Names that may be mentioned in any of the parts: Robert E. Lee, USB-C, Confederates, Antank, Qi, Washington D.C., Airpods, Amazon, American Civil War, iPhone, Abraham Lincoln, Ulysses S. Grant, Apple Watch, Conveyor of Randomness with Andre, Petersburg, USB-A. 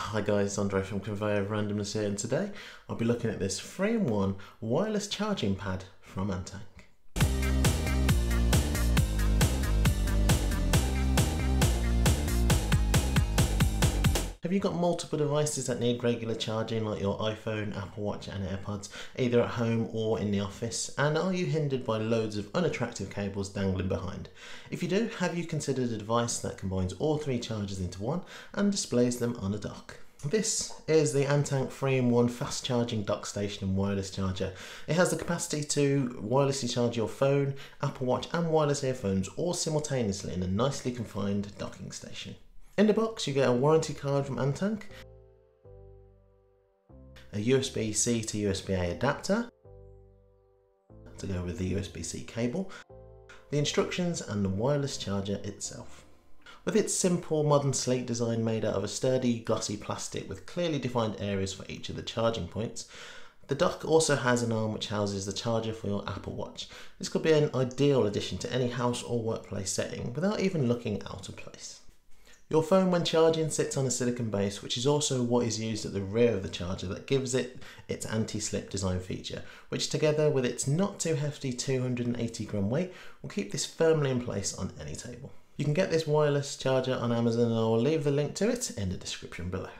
Hi guys, Andre from Conveyor of Randomness here, and today I'll be looking at this Frame 1 wireless charging pad from Antank. Have you got multiple devices that need regular charging like your iPhone, Apple Watch and Airpods, either at home or in the office? And are you hindered by loads of unattractive cables dangling behind? If you do, have you considered a device that combines all three chargers into one and displays them on a dock? This is the Antank Frame 1 fast charging dock station and wireless charger. It has the capacity to wirelessly charge your phone, Apple Watch and wireless earphones all simultaneously in a nicely confined docking station. In the box you get a warranty card from Antank, a USB-C to USB-A adapter to go with the USB-C cable, the instructions and the wireless charger itself. With its simple modern slate design made out of a sturdy glossy plastic with clearly defined areas for each of the charging points, the dock also has an arm which houses the charger for your Apple Watch. This could be an ideal addition to any house or workplace setting without even looking out of place. Your phone when charging sits on a silicon base, which is also what is used at the rear of the charger that gives it its anti-slip design feature, which together with its not too hefty 280 gram weight will keep this firmly in place on any table. You can get this wireless charger on Amazon and I will leave the link to it in the description below.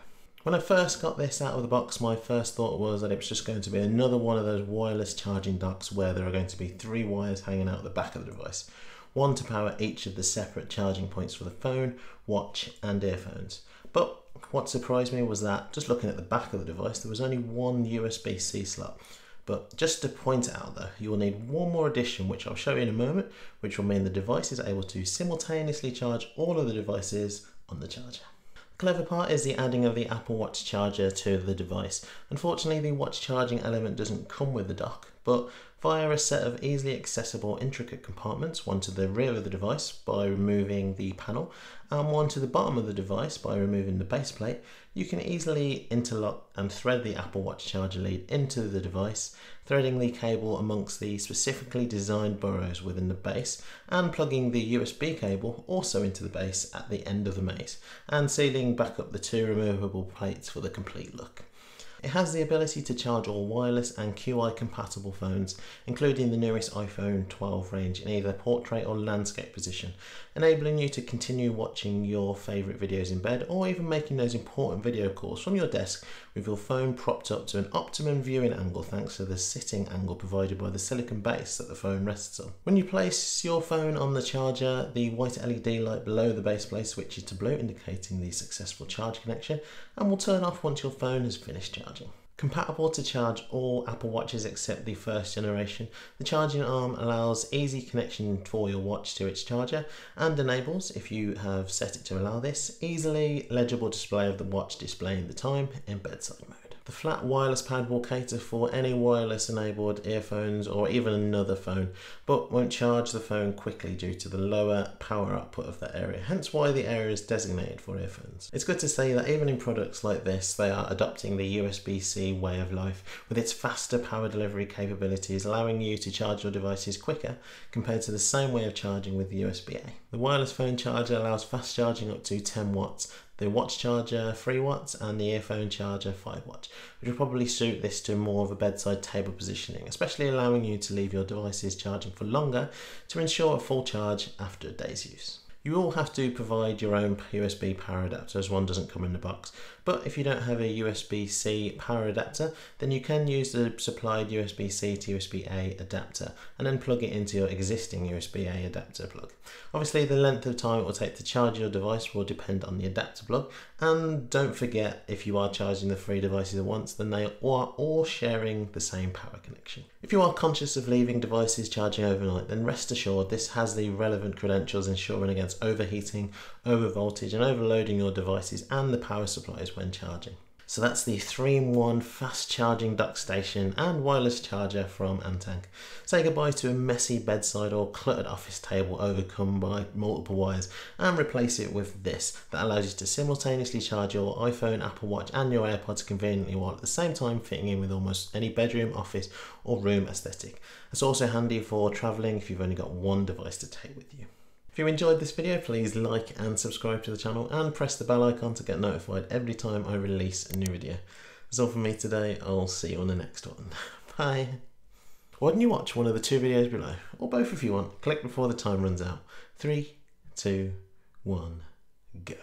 When I first got this out of the box, my first thought was that it was just going to be another one of those wireless charging docks where there are going to be three wires hanging out the back of the device. One to power each of the separate charging points for the phone, watch and earphones. But what surprised me was that, just looking at the back of the device, there was only one USB-C slot. But just to point out though, you will need one more addition, which I'll show you in a moment, which will mean the device is able to simultaneously charge all of the devices on the charger. The clever part is the adding of the Apple Watch charger to the device. Unfortunately, the watch charging element doesn't come with the dock, but via a set of easily accessible intricate compartments, one to the rear of the device by removing the panel and one to the bottom of the device by removing the base plate, you can easily interlock and thread the Apple Watch charger lead into the device, threading the cable amongst the specifically designed burrows within the base and plugging the USB cable also into the base at the end of the maze and sealing back up the two removable plates for the complete look. It has the ability to charge all wireless and QI compatible phones, including the newest iPhone 12 range in either portrait or landscape position, enabling you to continue watching your favourite videos in bed or even making those important video calls from your desk with your phone propped up to an optimum viewing angle thanks to the sitting angle provided by the silicon base that the phone rests on. When you place your phone on the charger, the white LED light below the base plate switches to blue, indicating the successful charge connection, and will turn off once your phone has finished charging. Compatible to charge all Apple Watches except the first generation, the charging arm allows easy connection for your watch to its charger and enables, if you have set it to allow this, easily legible display of the watch displaying the time in bedside mode. The flat wireless pad will cater for any wireless enabled earphones or even another phone, but won't charge the phone quickly due to the lower power output of that area, hence why the area is designated for earphones. It's good to say that even in products like this, they are adopting the USB-C way of life, with its faster power delivery capabilities allowing you to charge your devices quicker compared to the same way of charging with the USB-A. The wireless phone charger allows fast charging up to 10 watts. The watch charger 3 watts and the earphone charger 5 watts, which will probably suit this to more of a bedside table positioning, especially allowing you to leave your devices charging for longer to ensure a full charge after a day's use. You will have to provide your own USB power adapter as one doesn't come in the box, but if you don't have a USB-C power adapter then you can use the supplied USB-C to USB-A adapter and then plug it into your existing USB-A adapter plug. Obviously the length of time it will take to charge your device will depend on the adapter plug, and don't forget if you are charging the three devices at once then they are all sharing the same power connection. If you are conscious of leaving devices charging overnight then rest assured this has the relevant credentials ensuring against overheating, overvoltage and overloading your devices and the power supplies when charging. So that's the 3-in-1 fast charging dock station and wireless charger from Antank. Say goodbye to a messy bedside or cluttered office table overcome by multiple wires and replace it with this that allows you to simultaneously charge your iPhone, Apple Watch and your AirPods conveniently while at the same time fitting in with almost any bedroom, office or room aesthetic. It's also handy for travelling if you've only got one device to take with you. If you enjoyed this video, please like and subscribe to the channel and press the bell icon to get notified every time I release a new video. That's all from me today. I'll see you on the next one. Bye. Why don't you watch one of the two videos below, or both if you want. Click before the time runs out. 3, 2, 1, go.